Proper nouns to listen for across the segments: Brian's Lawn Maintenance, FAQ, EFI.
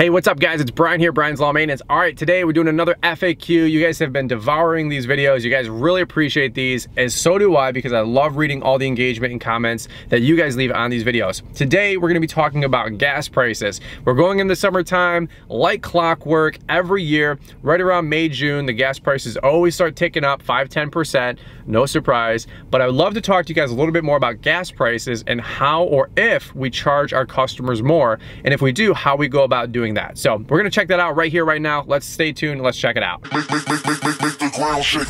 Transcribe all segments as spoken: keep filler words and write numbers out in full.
Hey, what's up guys? It's Brian here, Brian's Lawn Maintenance. All right, today we're doing another F A Q. You guys have been devouring these videos. You guys really appreciate these, and so do I, because I love reading all the engagement and comments that you guys leave on these videos. Today, we're gonna be talking about gas prices. We're going in the summertime, like clockwork, every year, right around May, June, the gas prices always start ticking up five, ten percent, no surprise. But I would love to talk to you guys a little bit more about gas prices and how or if we charge our customers more, and if we do, how we go about doing that. So we're gonna check that out right here, right now. Let's stay tuned, let's check it out. Make, make, make, make, make, make the ground shake.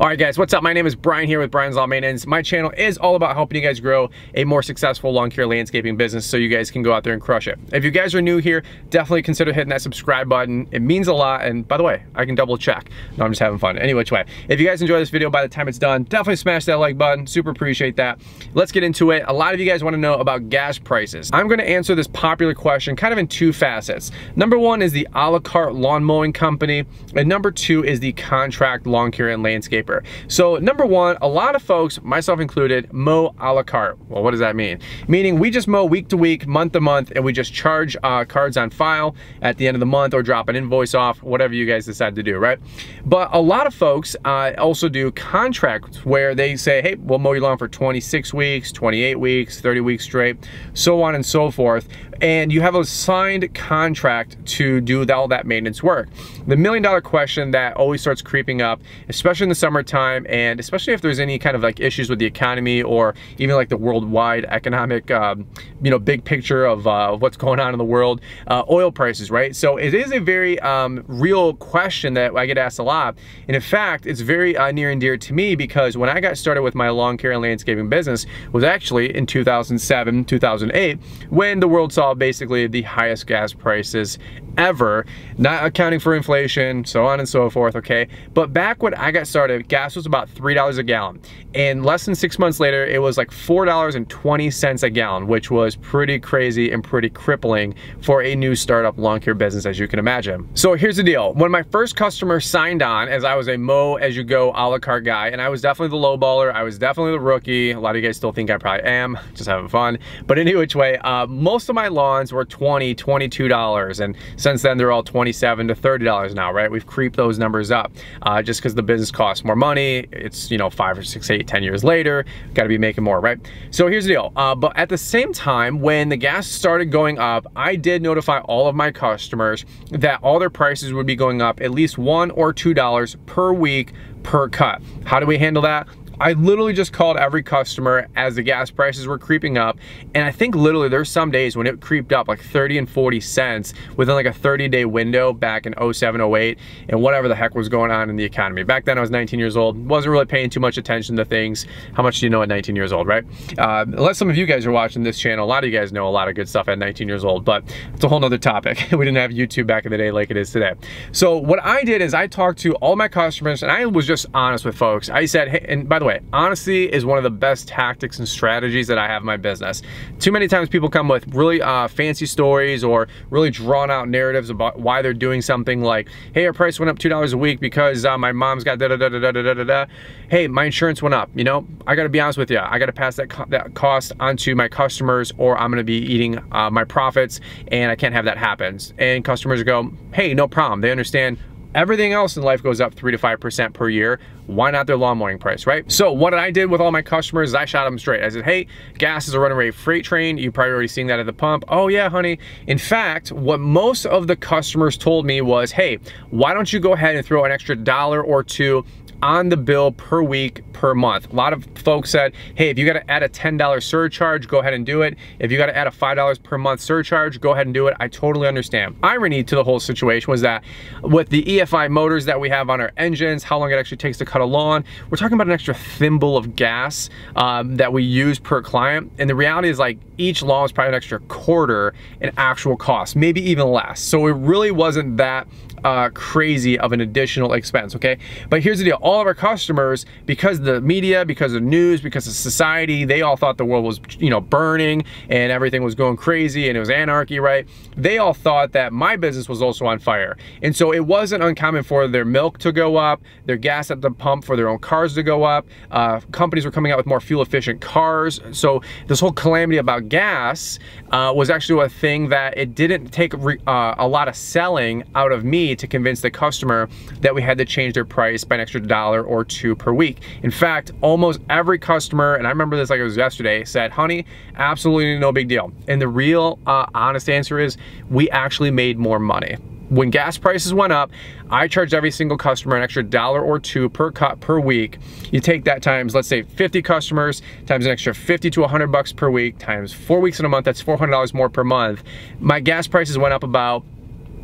All right guys, what's up? My name is Brian here with Brian's Lawn Maintenance. My channel is all about helping you guys grow a more successful lawn care landscaping business so you guys can go out there and crush it. If you guys are new here, definitely consider hitting that subscribe button. It means a lot, and by the way, I can double check. No, I'm just having fun. Any which way. If you guys enjoy this video by the time it's done, definitely smash that like button. Super appreciate that. Let's get into it. A lot of you guys wanna know about gas prices. I'm gonna answer this popular question kind of in two facets. Number one is the a la carte lawn mowing company, and number two is the contract lawn care and landscaper. So number one, a lot of folks, myself included, mow a la carte. Well, what does that mean? Meaning we just mow week to week, month to month, and we just charge uh, cards on file at the end of the month or drop an invoice off, whatever you guys decide to do, right? But a lot of folks uh, also do contracts where they say, hey, we'll mow your lawn for twenty-six weeks, twenty-eight weeks, thirty weeks straight, so on and so forth. And you have a signed contract to do all that maintenance work. The million dollar question that always starts creeping up, especially in the summer time, and especially if there's any kind of like issues with the economy or even like the worldwide economic um, you know big picture of uh, what's going on in the world, uh, oil prices, right? So it is a very um, real question that I get asked a lot, and in fact it's very uh, near and dear to me, because when I got started with my lawn care and landscaping business was actually in two thousand seven, two thousand eight, when the world saw basically the highest gas prices ever, not accounting for inflation, so on and so forth, okay? But back when I got started, gas was about three dollars a gallon, and less than six months later it was like four dollars and twenty cents a gallon, which was pretty crazy and pretty crippling for a new startup lawn care business, as you can imagine. So here's the deal. When my first customer signed on, as I was a mow as you go a la carte guy, and I was definitely the lowballer, I was definitely the rookie. A lot of you guys still think I probably am, just having fun. But any which way, uh, most of my lawns were twenty, twenty-two dollars, and since then, they're all twenty-seven to thirty dollars now, right? We've creeped those numbers up uh, just because the business costs more money. It's, you know, five or six, eight, ten years later, got to be making more, right? So here's the deal. Uh, but at the same time, when the gas started going up, I did notify all of my customers that all their prices would be going up at least one or two dollars per week per cut. How do we handle that? I literally just called every customer as the gas prices were creeping up, and I think literally there's some days when it creeped up like thirty and forty cents within like a thirty day window back in oh seven, oh eight, and whatever the heck was going on in the economy. Back then I was nineteen years old, wasn't really paying too much attention to things. How much do you know at nineteen years old, right? Uh, unless some of you guys are watching this channel, a lot of you guys know a lot of good stuff at nineteen years old, but it's a whole nother topic. We didn't have YouTube back in the day like it is today. So what I did is I talked to all my customers, and I was just honest with folks. I said, hey, and by the way, honesty is one of the best tactics and strategies that I have in my business. Too many times people come with really uh, fancy stories or really drawn out narratives about why they're doing something, like, hey, our price went up two dollars a week because uh, my mom's got da da da da da da da da. Hey, my insurance went up. You know, I gotta be honest with you. I gotta pass that, co that cost onto my customers, or I'm gonna be eating uh, my profits, and I can't have that happen. And customers go, hey, no problem. They understand. Everything else in life goes up three to five percent per year. Why not their lawn mowing price, right? So what I did with all my customers is I shot them straight. I said, hey, gas is a runaway freight train. You've probably already seen that at the pump. Oh yeah, honey. In fact, what most of the customers told me was, hey, why don't you go ahead and throw an extra dollar or two on the bill per week, per month. A lot of folks said, hey, if you gotta add a ten dollar surcharge, go ahead and do it. If you gotta add a five dollars per month surcharge, go ahead and do it. I totally understand. Irony to the whole situation was that with the E F I motors that we have on our engines, how long it actually takes to cut a lawn, we're talking about an extra thimble of gas um, that we use per client. And the reality is, like, each lawn is probably an extra quarter in actual cost, maybe even less. So it really wasn't that uh, crazy of an additional expense, okay? But here's the deal, all of our customers, because of the media, because of news, because of society, they all thought the world was, you know, burning and everything was going crazy and it was anarchy, right? They all thought that my business was also on fire. And so it wasn't uncommon for their milk to go up, their gas at the pump for their own cars to go up, uh, companies were coming out with more fuel efficient cars. So this whole calamity about gas uh, was actually a thing that it didn't take re uh, a lot of selling out of me to convince the customer that we had to change their price by an extra dollar or two per week. In fact, almost every customer, and I remember this like it was yesterday, said, honey, absolutely no big deal. And the real uh, honest answer is we actually made more money. When gas prices went up, I charged every single customer an extra dollar or two per cup per week. You take that times, let's say fifty customers, times an extra fifty to a hundred bucks per week, times four weeks in a month, that's four hundred dollars more per month. My gas prices went up about,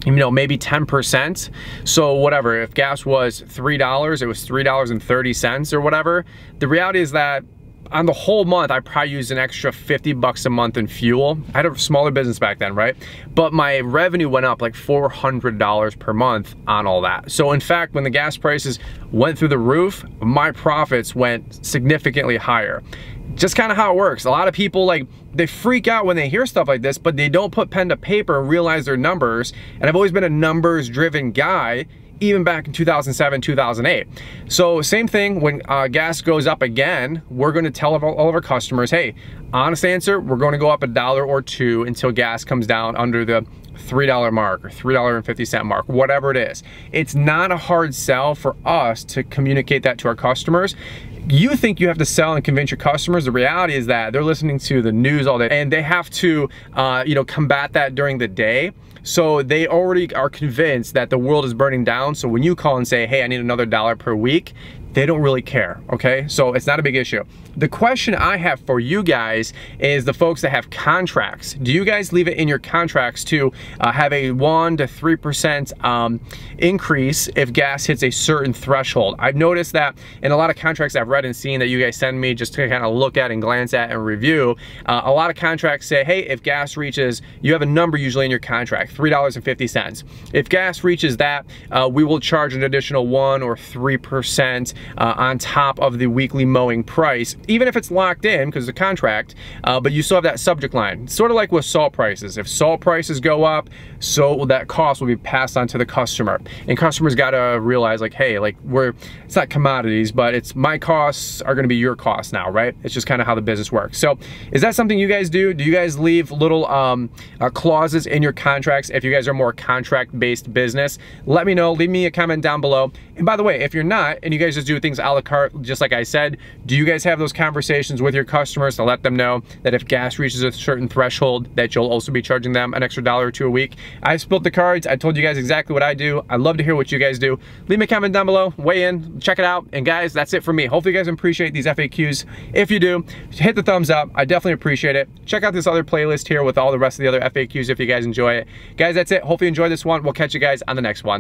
you know, maybe ten percent. So whatever, if gas was three dollars, it was three dollars and thirty cents or whatever. The reality is that on the whole month, I probably used an extra fifty bucks a month in fuel. I had a smaller business back then, right? But my revenue went up like four hundred dollars per month on all that. So in fact, when the gas prices went through the roof, my profits went significantly higher. Just kind of how it works. A lot of people, like, they freak out when they hear stuff like this, but they don't put pen to paper and realize their numbers. And I've always been a numbers driven guy, even back in two thousand seven, two thousand eight. So same thing, when uh, gas goes up again, we're gonna tell all, all of our customers, hey, honest answer, we're gonna go up a dollar or two until gas comes down under the three dollar mark or three dollar and fifty cent mark, whatever it is. It's not a hard sell for us to communicate that to our customers. You think you have to sell and convince your customers. The reality is that they're listening to the news all day and they have to uh, you know, combat that during the day. So they already are convinced that the world is burning down. So when you call and say, hey, I need another dollar per week, they don't really care, okay? So it's not a big issue. The question I have for you guys is the folks that have contracts. Do you guys leave it in your contracts to uh, have a one to three percent um, increase if gas hits a certain threshold? I've noticed that in a lot of contracts I've read and seen that you guys send me just to kind of look at and glance at and review, uh, a lot of contracts say, hey, if gas reaches, you have a number usually in your contract, three dollars and fifty cents. If gas reaches that, uh, we will charge an additional one or three percent Uh, on top of the weekly mowing price, even if it's locked in because of the contract, uh, but you still have that subject line. It's sort of like with salt prices. If salt prices go up, so that cost will be passed on to the customer. And customers gotta realize, like, hey, like we're, it's not commodities, but it's my costs are gonna be your costs now, right? It's just kind of how the business works. So is that something you guys do? Do you guys leave little um, uh, clauses in your contracts if you guys are more contract-based business? Let me know, leave me a comment down below. And by the way, if you're not, and you guys just do things a la carte, just like I said, do you guys have those conversations with your customers to let them know that if gas reaches a certain threshold, that you'll also be charging them an extra dollar or two a week? I spilled the cards. I told you guys exactly what I do. I'd love to hear what you guys do. Leave me a comment down below, weigh in, check it out. And guys, that's it for me. Hopefully you guys appreciate these F A Qs. If you do, hit the thumbs up. I definitely appreciate it. Check out this other playlist here with all the rest of the other F A Qs if you guys enjoy it. Guys, that's it. Hopefully you enjoyed this one. We'll catch you guys on the next one.